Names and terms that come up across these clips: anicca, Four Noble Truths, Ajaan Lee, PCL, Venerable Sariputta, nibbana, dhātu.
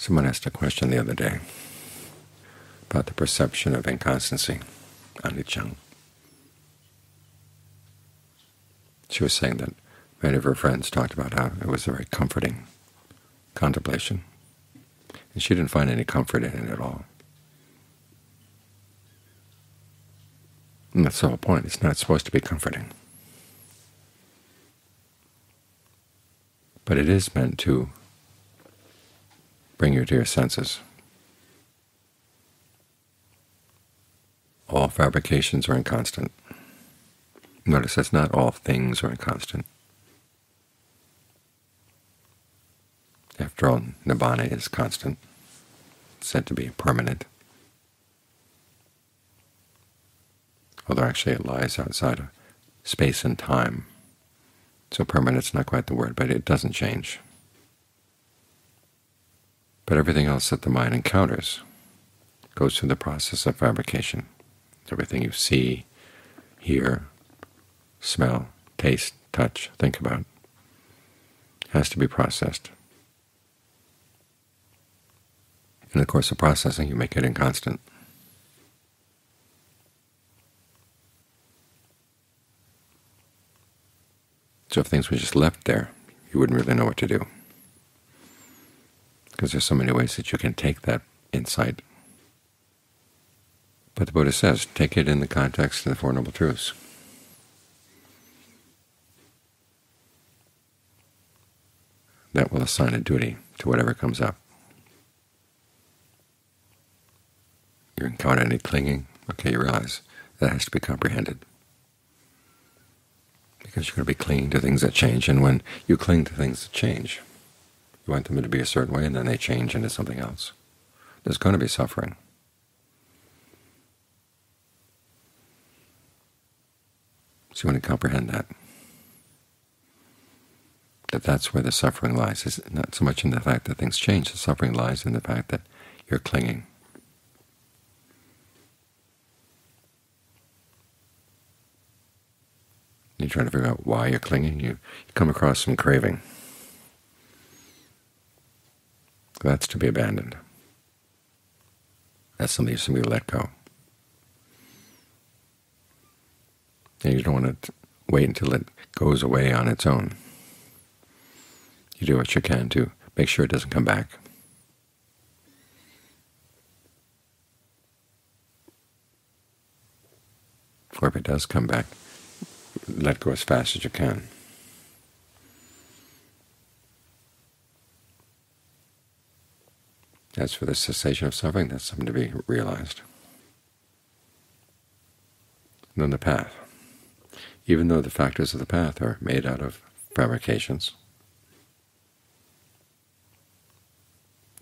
Someone asked a question the other day about the perception of inconstancy, anicca. She was saying that many of her friends talked about how it was a very comforting contemplation, and she didn't find any comfort in it at all. And that's the whole point. It's not supposed to be comforting. But it is meant to bring you to your senses. All fabrications are inconstant. Notice that's not all things are inconstant. After all, nibbana is constant. It's said to be permanent, although actually it lies outside of space and time. So permanent's not quite the word, but it doesn't change. But everything else that the mind encounters goes through the process of fabrication. Everything you see, hear, smell, taste, touch, think about has to be processed. In the course of processing, you make it inconstant. So if things were just left there, you wouldn't really know what to do, because there's so many ways that you can take that insight. But the Buddha says, take it in the context of the Four Noble Truths. That will assign a duty to whatever comes up. You encounter any clinging, okay, you realize that has to be comprehended, because you're going to be clinging to things that change, and when you cling to things that change, you want them to be a certain way, and then they change into something else. There's going to be suffering. So you want to comprehend that, that's where the suffering lies. It's not so much in the fact that things change. The suffering lies in the fact that you're clinging. You're trying to figure out why you're clinging. You come across some craving. That's to be abandoned. That's something that's to be let go. And you don't want to wait until it goes away on its own. You do what you can to make sure it doesn't come back. Or if it does come back, let go as fast as you can. As for the cessation of suffering, that's something to be realized. And then the path. Even though the factors of the path are made out of fabrications,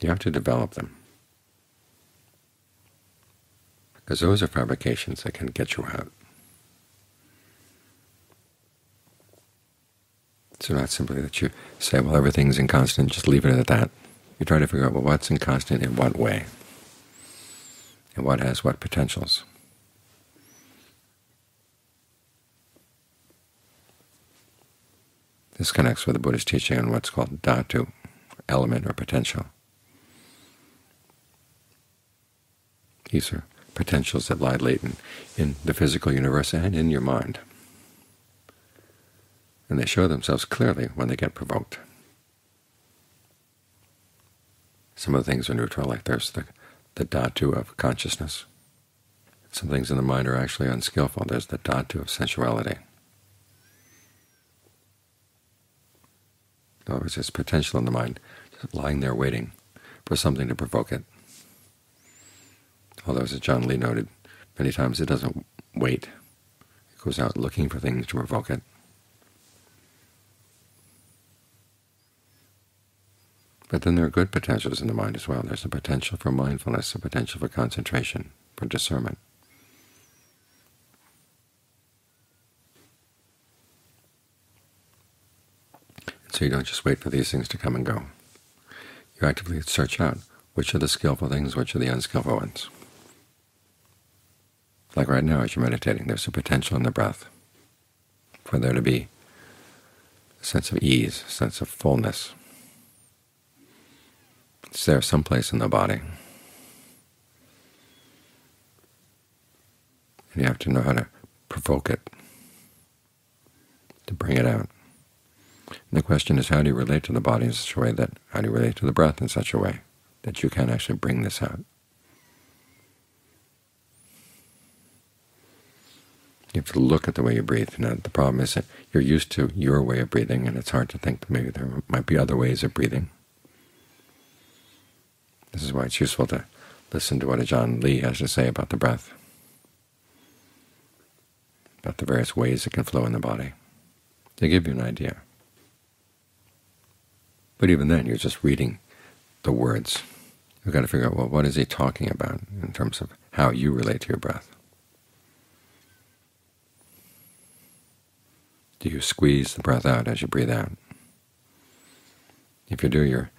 you have to develop them, because those are fabrications that can get you out. So not simply that you say, well, everything's inconstant, just leave it at that. You try to figure out, well, what's inconstant in what way, and what has what potentials. This connects with the Buddha's teaching on what's called dhātu, element or potential. These are potentials that lie latent in the physical universe and in your mind, and they show themselves clearly when they get provoked. Some of the things are neutral, like there's the dhātu of consciousness. Some things in the mind are actually unskillful. There's the dhātu of sensuality. In other words, there's potential in the mind just lying there waiting for something to provoke it. Although, as Ajaan Lee noted, many times it doesn't wait. It goes out looking for things to provoke it. But then there are good potentials in the mind as well. There's a potential for mindfulness, a potential for concentration, for discernment. And so you don't just wait for these things to come and go. You actively search out which are the skillful things, which are the unskillful ones. Like right now, as you're meditating, there's a potential in the breath for there to be a sense of ease, a sense of fullness, It's there someplace in the body. And you have to know how to provoke it, to bring it out. And the question is, how do you relate to the body in such a way that, how do you relate to the breath in such a way that you can actually bring this out? You have to look at the way you breathe. Now, the problem is that you're used to your way of breathing, and it's hard to think that maybe there might be other ways of breathing. This is why it's useful to listen to what Ajaan Lee has to say about the breath, about the various ways it can flow in the body. They give you an idea. But even then, you're just reading the words. You've got to figure out, well, what is he talking about in terms of how you relate to your breath? Do you squeeze the breath out as you breathe out? If you do, you're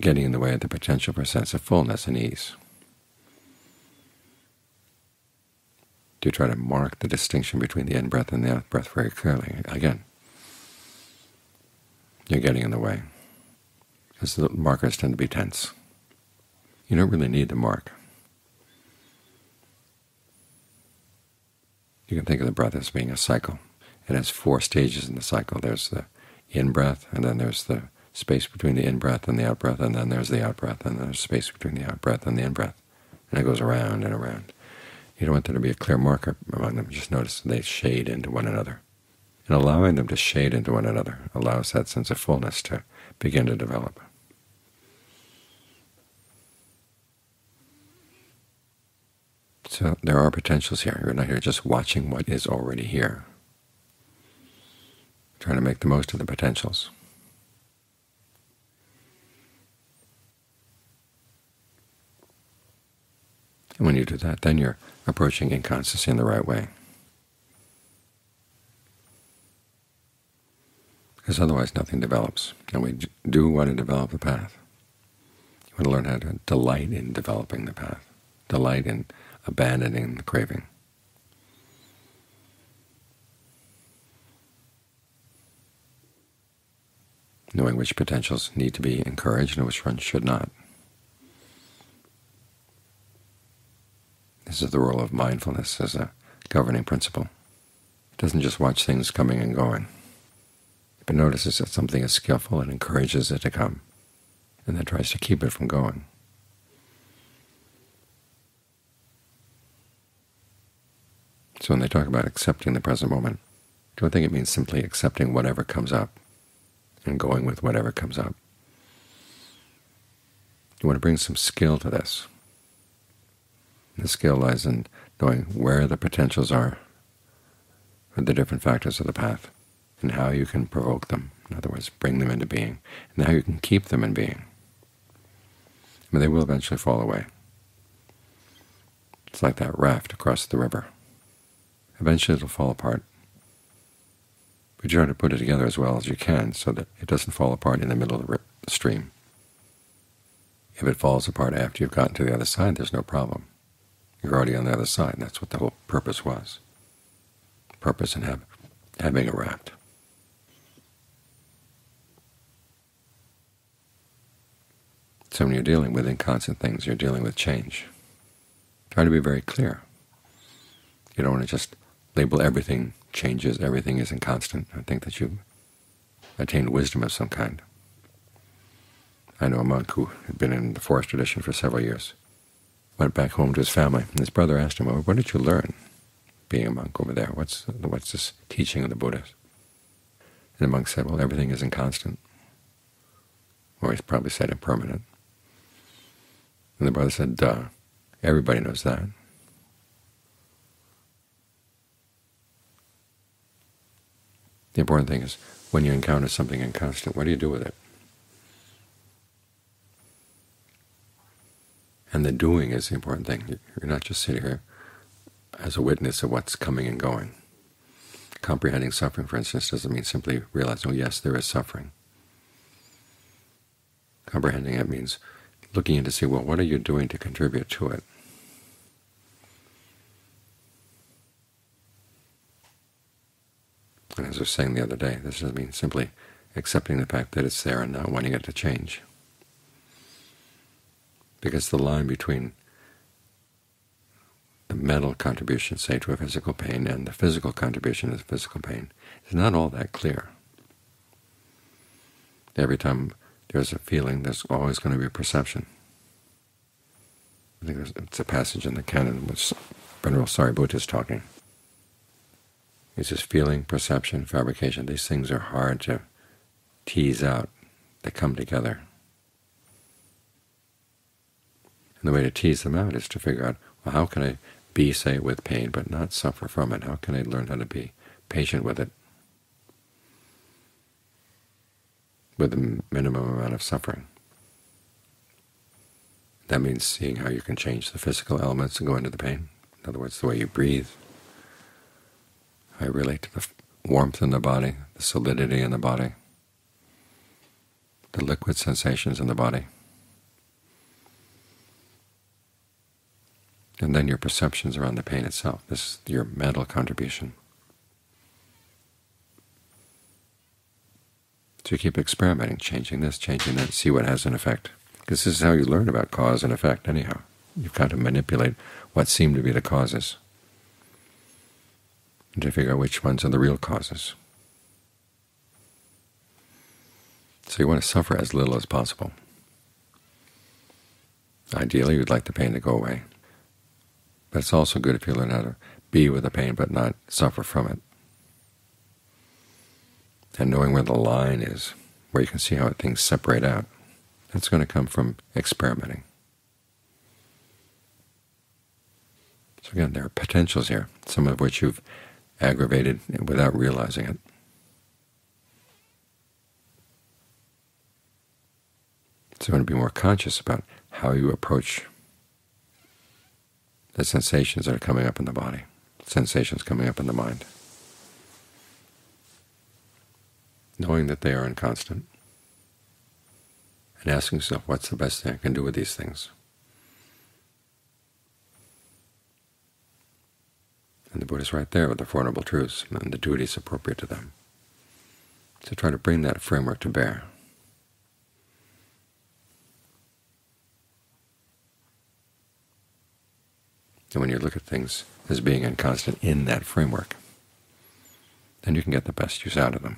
getting in the way of the potential for a sense of fullness and ease. Do you try to mark the distinction between the in-breath and the out-breath very clearly? Again, you're getting in the way, because the markers tend to be tense. You don't really need the mark. You can think of the breath as being a cycle. It has four stages in the cycle. There's the in-breath, and then there's the space between the in-breath and the out-breath, and then there's the out-breath, and then there's space between the out-breath and the in-breath. And it goes around and around. You don't want there to be a clear marker among them. Just notice they shade into one another. And allowing them to shade into one another allows that sense of fullness to begin to develop. So there are potentials here. You're not here just watching what is already here. Trying to make the most of the potentials. And when you do that, then you're approaching inconsciency in the right way. Because otherwise nothing develops, and we do want to develop the path. You want to learn how to delight in developing the path, delight in abandoning the craving. Knowing which potentials need to be encouraged and which ones should not. This is the role of mindfulness as a governing principle. It doesn't just watch things coming and going, but notices that something is skillful and encourages it to come, and then tries to keep it from going. So when they talk about accepting the present moment, I don't think it means simply accepting whatever comes up and going with whatever comes up. You want to bring some skill to this. And the skill lies in knowing where the potentials are for the different factors of the path, and how you can provoke them, in other words, bring them into being, and how you can keep them in being. I mean, they will eventually fall away. It's like that raft across the river. Eventually it will fall apart. But you try to put it together as well as you can so that it doesn't fall apart in the middle of the stream. If it falls apart after you've gotten to the other side, there's no problem. You're already on the other side, and that's what the whole purpose was. Purpose in having a raft. So when you're dealing with inconstant things, you're dealing with change. Try to be very clear. You don't want to just label everything changes, everything is inconstant. I think that you've attained wisdom of some kind. I know a monk who had been in the forest tradition for several years, went back home to his family, and his brother asked him, well, what did you learn being a monk over there? What's this teaching of the Buddhas? And the monk said, well, everything is inconstant. Or he's probably said impermanent. And the brother said, duh, everybody knows that. The important thing is, when you encounter something inconstant, what do you do with it? And the doing is the important thing. You're not just sitting here as a witness of what's coming and going. Comprehending suffering, for instance, doesn't mean simply realizing, oh yes, there is suffering. Comprehending it means looking in to see, well, what are you doing to contribute to it? And as I was saying the other day, this doesn't mean simply accepting the fact that it's there and not wanting it to change. because the line between the mental contribution, say, to a physical pain and the physical contribution to physical pain is not all that clear. Every time there's a feeling, there's always going to be a perception. I think it's a passage in the canon which Venerable Sariputta is talking. He says feeling, perception, fabrication, these things are hard to tease out. They come together. And the way to tease them out is to figure out, well, how can I be, say, with pain but not suffer from it? How can I learn how to be patient with it with the minimum amount of suffering? That means seeing how you can change the physical elements and go into the pain. In other words, the way you breathe, how you relate to the warmth in the body, the solidity in the body, the liquid sensations in the body. And then your perceptions around the pain itself. This is your mental contribution. So you keep experimenting, changing this, changing that, see what has an effect. Because this is how you learn about cause and effect anyhow. You've got to manipulate what seem to be the causes and to figure out which ones are the real causes. So you want to suffer as little as possible. Ideally, you'd like the pain to go away. But it's also good if you learn how to be with the pain but not suffer from it. And knowing where the line is, where you can see how things separate out, that's going to come from experimenting. So again, there are potentials here, some of which you've aggravated without realizing it. So you want to be more conscious about how you approach the sensations that are coming up in the body, sensations coming up in the mind, knowing that they are inconstant, and asking yourself, what's the best thing I can do with these things? And the Buddha's right there with the Four Noble Truths and the duties appropriate to them. So try to bring that framework to bear. And when you look at things as being inconstant in that framework, then you can get the best use out of them.